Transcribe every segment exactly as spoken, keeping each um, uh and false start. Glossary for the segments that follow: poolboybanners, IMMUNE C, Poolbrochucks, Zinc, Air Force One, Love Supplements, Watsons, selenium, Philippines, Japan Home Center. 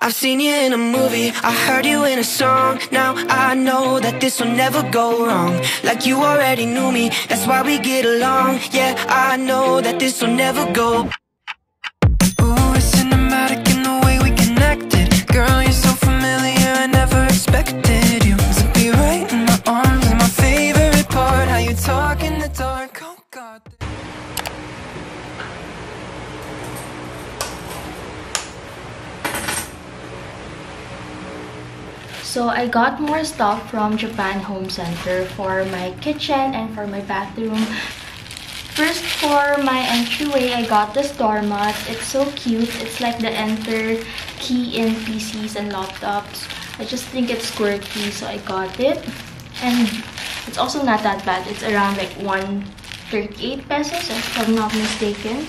I've seen you in a movie, I heard you in a song. Now I know that this will never go wrong. Like you already knew me, that's why we get along. Yeah, I know that this will never go. Ooh, it's cinematic in the way we connected. Girl, you're so familiar, I never expected you to be right in my arms. And my favorite part, how you talk in the dark. Oh God. So I got more stuff from Japan Home Center for my kitchen and for my bathroom. First, for my entryway, I got this doormat. It's so cute. It's like the enter key in P Cs and laptops. I just think it's quirky, so I got it. And it's also not that bad. It's around like one thirty-eight pesos, if I'm not mistaken.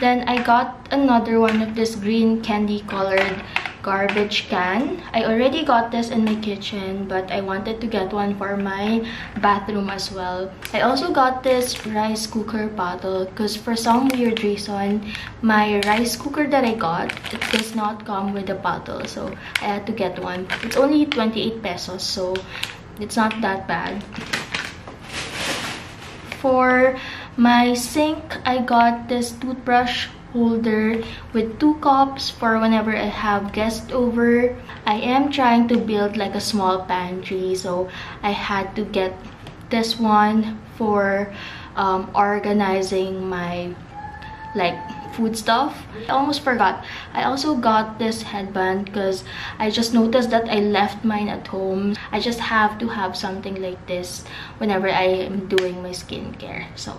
Then I got another one of this green candy-colored garbage can. I already got this in my kitchen, but I wanted to get one for my bathroom as well. I also got this rice cooker bottle because for some weird reason, my rice cooker that I got, it does not come with a bottle, so I had to get one. It's only twenty-eight pesos, so it's not that bad. For my sink, I got this toothbrush holder with two cups for whenever I have guests over. I am trying to build like a small pantry, so I had to get this one for um, organizing my like food stuff. I almost forgot. I also got this headband because I just noticed that I left mine at home. I just have to have something like this whenever I am doing my skincare. So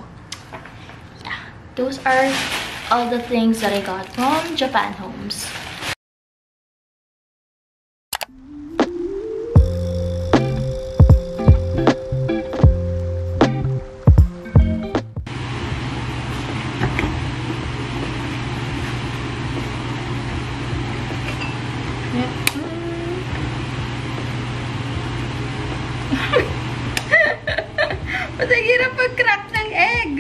yeah, those are all the things that I got from Japan Homes. Ba't ang hirap mag-crack ng egg?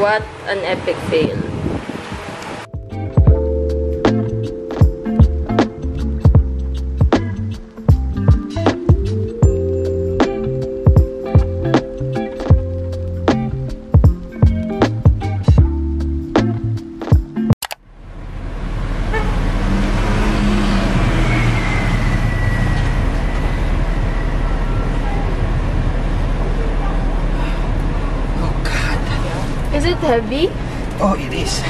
What an epic fail. Is it heavy? Oh, it is.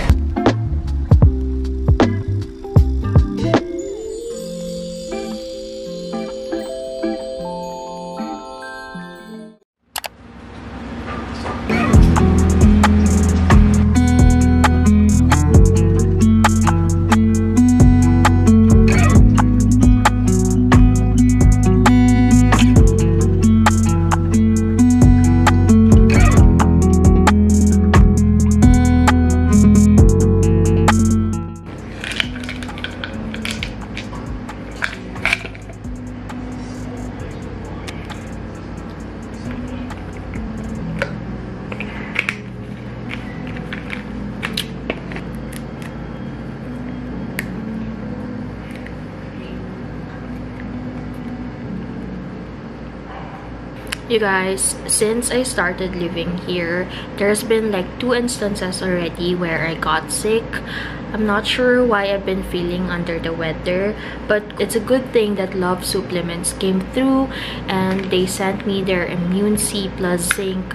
You guys, since I started living here, there's been like two instances already where I got sick. I'm not sure why I've been feeling under the weather, but it's a good thing that Love Supplements came through and they sent me their Immune C plus Zinc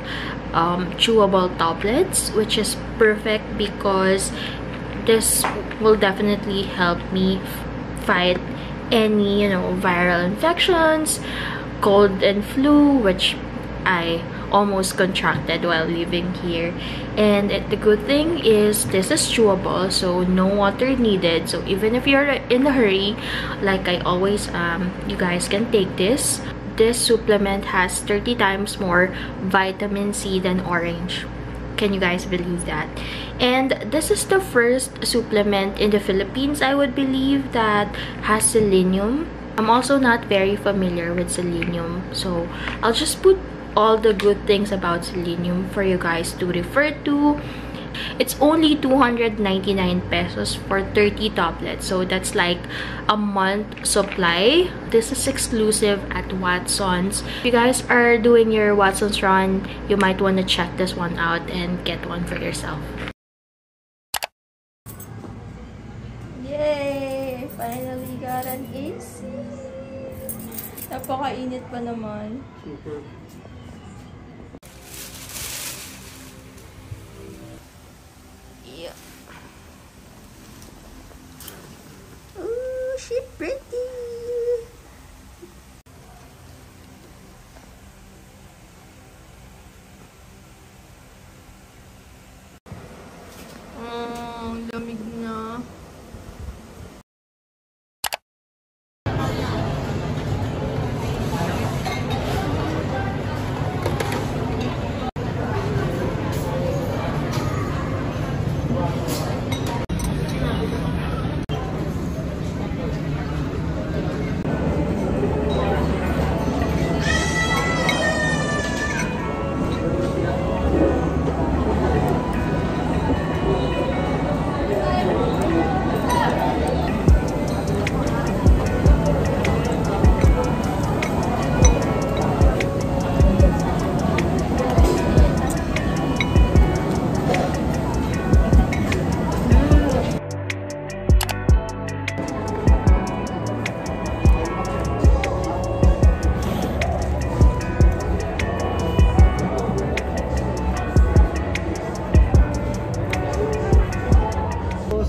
um, chewable tablets, which is perfect because this will definitely help me fight any, you know, viral infections, cold and flu, which I almost contracted while living here. And it, the good thing is this is chewable, so no water needed. So even if you're in a hurry, like I always um you guys can take this. This supplement has thirty times more vitamin C than orange. Can you guys believe that? And this is the first supplement in the Philippines, I would believe, that has selenium. I'm also not very familiar with selenium, so I'll just put all the good things about selenium for you guys to refer to. It's only two hundred ninety-nine pesos for thirty tablets, so that's like a month supply. This is exclusive at Watsons. If you guys are doing your Watsons run, you might want to check this one out and get one for yourself. Yay! Finally got an A C! Napakainit pa naman. Super. She's pretty. Oh, lamig na.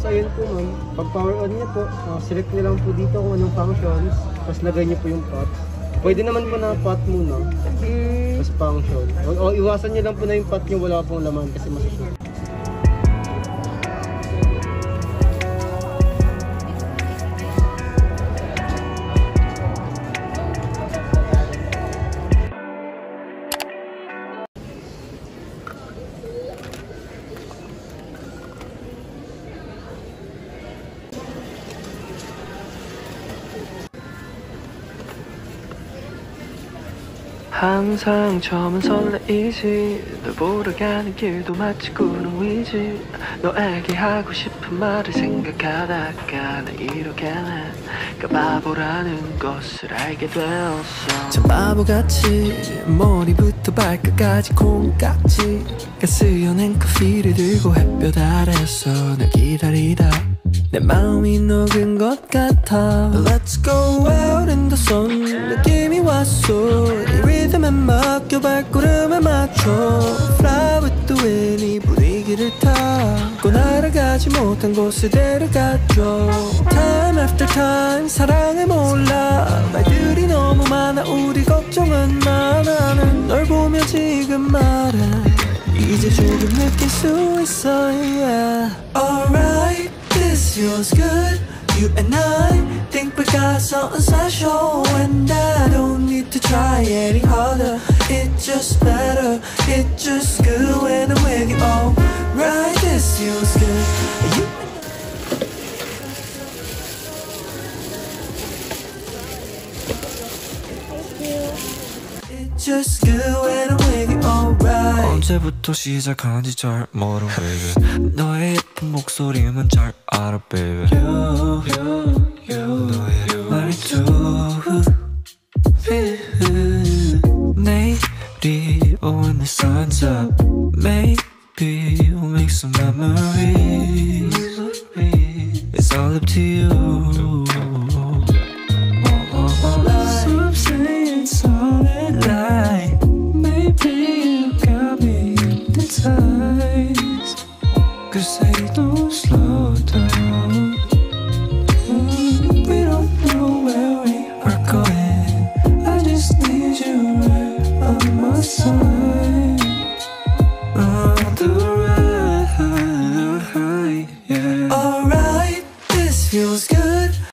Ayun po ma'am, pag power on niya po, uh, select niya lang po dito kung anong functions, tapos lagay niyo po yung pot. Pwede naman po na pot muna, tapos function. O, o iwasan niya lang po na yung pot niya, wala pong laman kasi masusunod. 항상 처음은 설레이지 널 보러 가는 길도 마치 꾸는 위지 너에게 하고 싶은 말을 생각하다가 나 이렇게 나가 바보라는 것을 알게 되었어 저 바보같이 머리부터 발끝까지 콩깍지가 쓰여낸 커피를 들고 햇볕 아래서 널 기다리다 내 마음이 녹은 것 같아 Let's go out in the sun 느낌이 왔어 이 리듬에 맡겨 발걸음에 맞춰 Fly with the wind 이 분위기를 타고 날아가지 못한 곳에 데려가줘 Time after time 사랑을 몰라 말들이 너무 많아 우리 걱정은 많아 널 보며 지금 말해 이제 조금 느낄 수 있어 yeah. Alright This feels good, you and I think we got something special And I don't need to try any harder It's just better, it's just good when I'm with you Alright, this feels good you Thank you It's just good when I'm with you Alright 언제부터 시작한지 잘 모르고 너의 목소리만 잘 알아 baby You, you, you, you 날 두고 내일이 oh when the sun's up Maybe we'll make some memories It's all up to you